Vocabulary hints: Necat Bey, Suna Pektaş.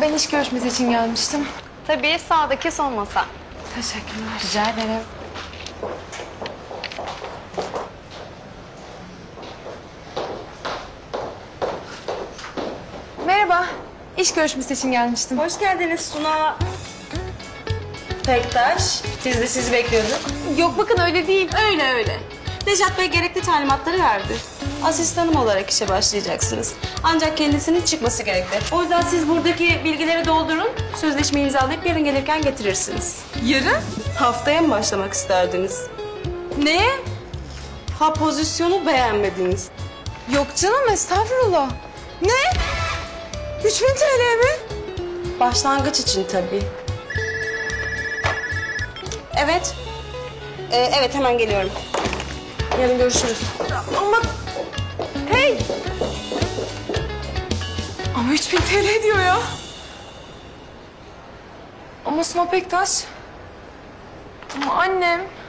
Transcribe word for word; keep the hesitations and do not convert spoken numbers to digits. Ben iş görüşmesi için gelmiştim. Tabii sağdaki son masa. Teşekkürler. Rica ederim. Merhaba. İş görüşmesi için gelmiştim. Hoş geldiniz Suna Pektaş. Biz de sizi bekliyorduk. Yok bakın öyle değil. Öyle öyle. Necat Bey gerekli talimatları verdi. Asistanım olarak işe başlayacaksınız. Ancak kendisinin çıkması gerekli. O yüzden siz buradaki bilgileri doldurun. Sözleşmeyi imzalayıp yarın gelirken getirirsiniz. Yarın? Haftaya mı başlamak isterdiniz? Ne? Ha pozisyonu beğenmediniz. Yok canım estağfurullah. Ne? üç bin TL mi? Başlangıç için tabii. Evet. Ee, evet hemen geliyorum. Yarın görüşürüz. Ama... Hey! Ama üç bin TL diyor ya. Ama Suna Pektaş. Ama annem...